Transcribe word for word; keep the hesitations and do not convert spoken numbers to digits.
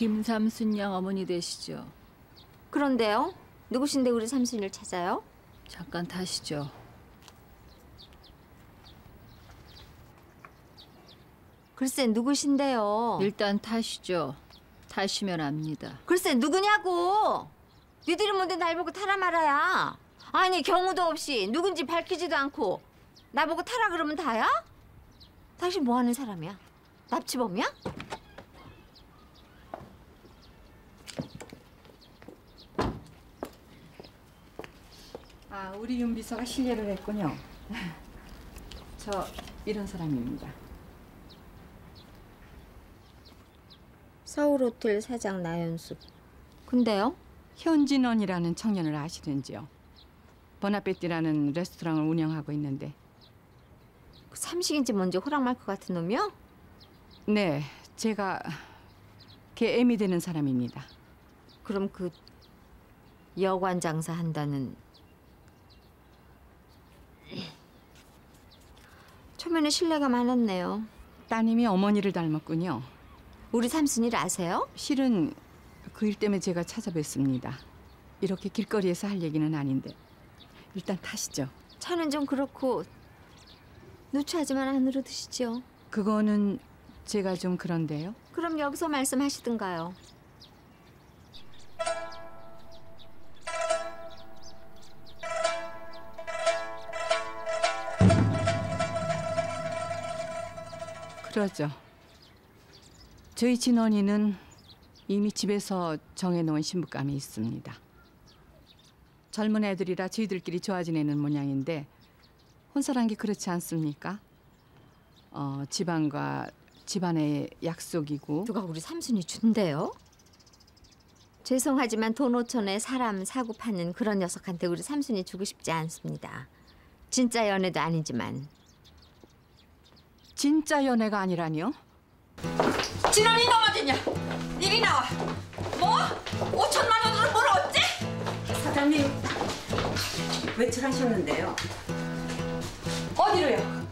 김삼순 양 어머니 되시죠? 그런데요? 누구신데 우리 삼순이를 찾아요? 잠깐 타시죠. 글쎄 누구신데요? 일단 타시죠. 타시면 압니다. 글쎄 누구냐고! 니들이 뭔데 날 보고 타라 말아야. 아니 경우도 없이 누군지 밝히지도 않고 나보고 타라 그러면 다야? 당신 뭐하는 사람이야? 납치범이야? 아, 우리 윤 비서가 실례를 했군요. 저 이런 사람입니다. 서울 호텔 사장 나연수. 근데요? 현진원이라는 청년을 아시는지요? 버나페티라는 레스토랑을 운영하고 있는데. 그 삼식인지 뭔지 호랑말코 같은 놈이요? 네, 제가 걔 애미 되는 사람입니다. 그럼 그 여관 장사 한다는. 처음에는 신뢰가 많았네요. 따님이 어머니를 닮았군요. 우리 삼순이를 아세요? 실은 그 일 때문에 제가 찾아뵙습니다. 이렇게 길거리에서 할 얘기는 아닌데. 일단 타시죠. 차는 좀 그렇고 누추하지만 안으로 드시죠. 그거는 제가 좀 그런데요. 그럼 여기서 말씀하시든가요. 그러죠. 저희 진원이는 이미 집에서 정해놓은 신부감이 있습니다. 젊은 애들이라 저희들끼리 좋아 지내는 모양인데 혼자란 게 그렇지 않습니까? 어, 집안과 집안의 약속이고. 누가 우리 삼순이 준대요? 죄송하지만 돈 오천에 사람 사고 파는 그런 녀석한테 우리 삼순이 주고 싶지 않습니다. 진짜 연애도 아니지만. 진짜 연애가 아니라니요? 진원이 너 어디냐? 이리 나와. 뭐? 오천만 원으로 뭘 얻지? 사장님 외출하셨는데요. 어디로요?